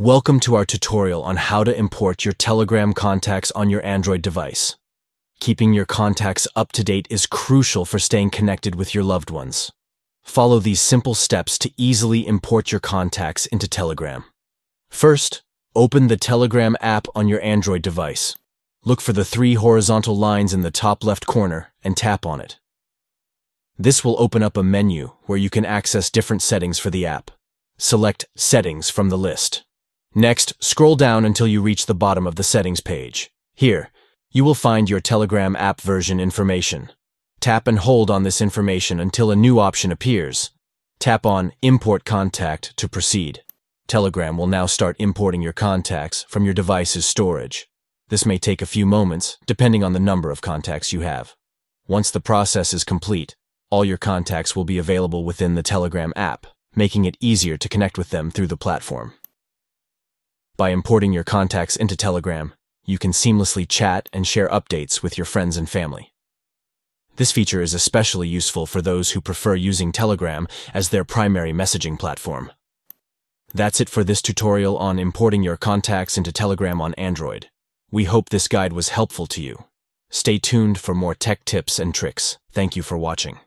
Welcome to our tutorial on how to import your Telegram contacts on your Android device. Keeping your contacts up to date is crucial for staying connected with your loved ones. Follow these simple steps to easily import your contacts into Telegram. First, open the Telegram app on your Android device. Look for the three horizontal lines in the top left corner and tap on it. This will open up a menu where you can access different settings for the app. Select Settings from the list. Next, scroll down until you reach the bottom of the settings page. Here, you will find your Telegram app version information. Tap and hold on this information until a new option appears. Tap on Import Contact to proceed. Telegram will now start importing your contacts from your device's storage. This may take a few moments, depending on the number of contacts you have. Once the process is complete, all your contacts will be available within the Telegram app, making it easier to connect with them through the platform. By importing your contacts into Telegram, you can seamlessly chat and share updates with your friends and family. This feature is especially useful for those who prefer using Telegram as their primary messaging platform. That's it for this tutorial on importing your contacts into Telegram on Android. We hope this guide was helpful to you. Stay tuned for more tech tips and tricks. Thank you for watching.